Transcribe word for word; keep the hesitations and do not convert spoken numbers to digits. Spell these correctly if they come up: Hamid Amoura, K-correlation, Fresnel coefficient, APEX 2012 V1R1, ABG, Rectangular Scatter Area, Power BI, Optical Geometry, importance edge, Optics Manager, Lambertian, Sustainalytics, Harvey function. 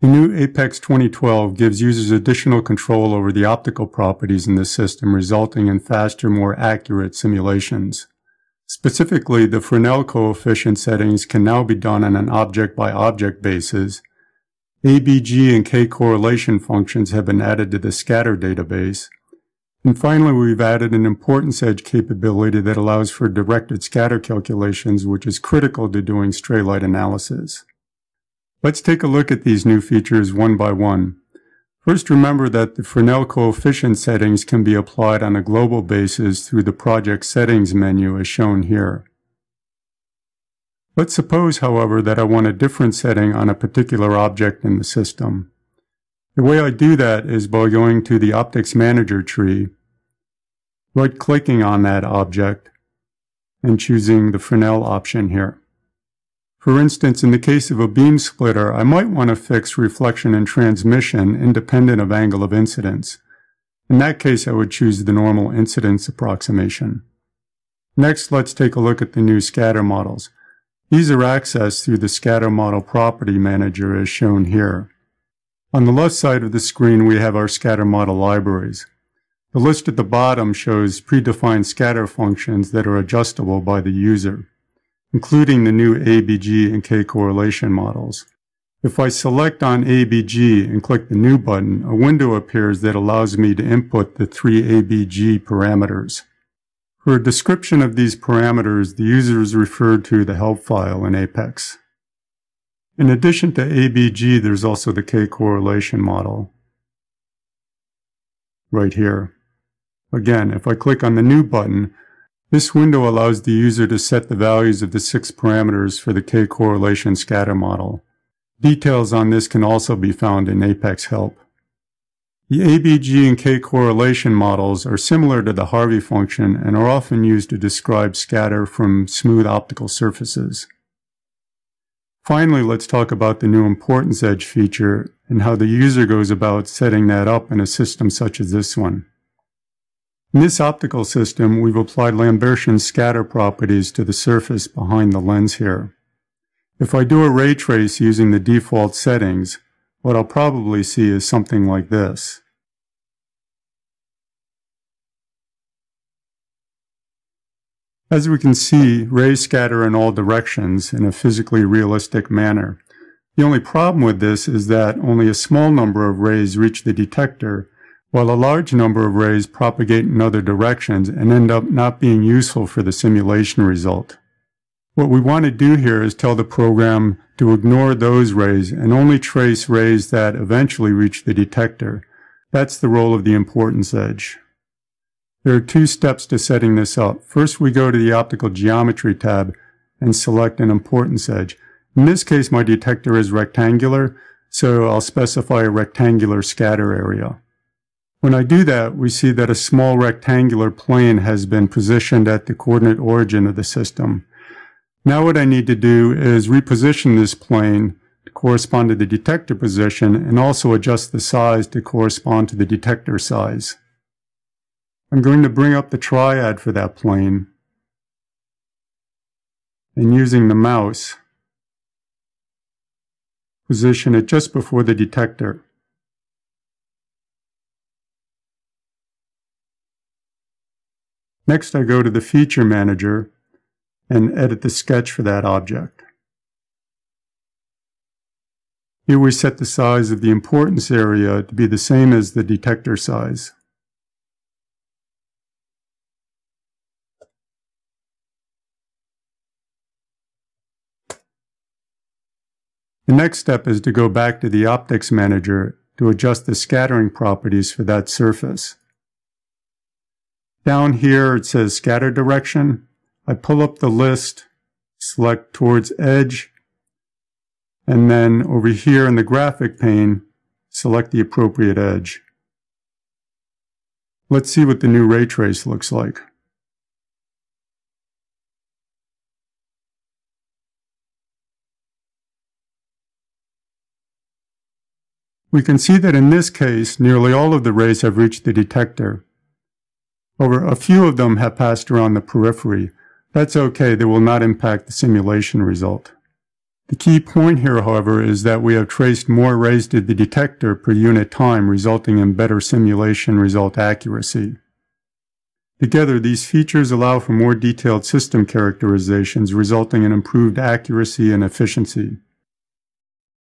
The new APEX twenty twelve gives users additional control over the optical properties in this system, resulting in faster, more accurate simulations. Specifically, the Fresnel coefficient settings can now be done on an object-by-object basis. A B G and K-correlation functions have been added to the scatter database. And finally, we've added an importance edge capability that allows for directed scatter calculations, which is critical to doing stray light analysis. Let's take a look at these new features one by one. First, remember that the Fresnel coefficient settings can be applied on a global basis through the Project Settings menu as shown here. Let's suppose, however, that I want a different setting on a particular object in the system. The way I do that is by going to the Optics Manager tree, right-clicking on that object, and choosing the Fresnel option here. For instance, in the case of a beam splitter, I might want to fix reflection and transmission independent of angle of incidence. In that case, I would choose the normal incidence approximation. Next, let's take a look at the new scatter models. These are accessed through the Scatter Model Property Manager as shown here. On the left side of the screen, we have our scatter model libraries. The list at the bottom shows predefined scatter functions that are adjustable by the user, including the new A B G and K-correlation models. If I select on A B G and click the New button, a window appears that allows me to input the three A B G parameters. For a description of these parameters, the user is referred to the help file in APEX. In addition to A B G, there's also the K-correlation model right here. Again, if I click on the New button, this window allows the user to set the values of the six parameters for the K-correlation scatter model. Details on this can also be found in APEX Help. The A B G and K-correlation models are similar to the Harvey function and are often used to describe scatter from smooth optical surfaces. Finally, let's talk about the new importance edge feature and how the user goes about setting that up in a system such as this one. In this optical system, we've applied Lambertian scatter properties to the surface behind the lens here. If I do a ray trace using the default settings, what I'll probably see is something like this. As we can see, rays scatter in all directions in a physically realistic manner. The only problem with this is that only a small number of rays reach the detector, while a large number of rays propagate in other directions and end up not being useful for the simulation result. What we want to do here is tell the program to ignore those rays and only trace rays that eventually reach the detector. That's the role of the importance edge. There are two steps to setting this up. First, we go to the Optical Geometry tab and select an importance edge. In this case, my detector is rectangular, so I'll specify a rectangular scatter area. When I do that, we see that a small rectangular plane has been positioned at the coordinate origin of the system. Now what I need to do is reposition this plane to correspond to the detector position and also adjust the size to correspond to the detector size. I'm going to bring up the triad for that plane, and using the mouse, position it just before the detector. Next, I go to the Feature Manager and edit the sketch for that object. Here we set the size of the importance area to be the same as the detector size. The next step is to go back to the Optics Manager to adjust the scattering properties for that surface. Down here it says Scatter Direction. I pull up the list, select Towards Edge, and then over here in the graphic pane, select the appropriate edge. Let's see what the new ray trace looks like. We can see that in this case, nearly all of the rays have reached the detector. However, a few of them have passed around the periphery. That's okay, they will not impact the simulation result. The key point here, however, is that we have traced more rays to the detector per unit time, resulting in better simulation result accuracy. Together, these features allow for more detailed system characterizations, resulting in improved accuracy and efficiency.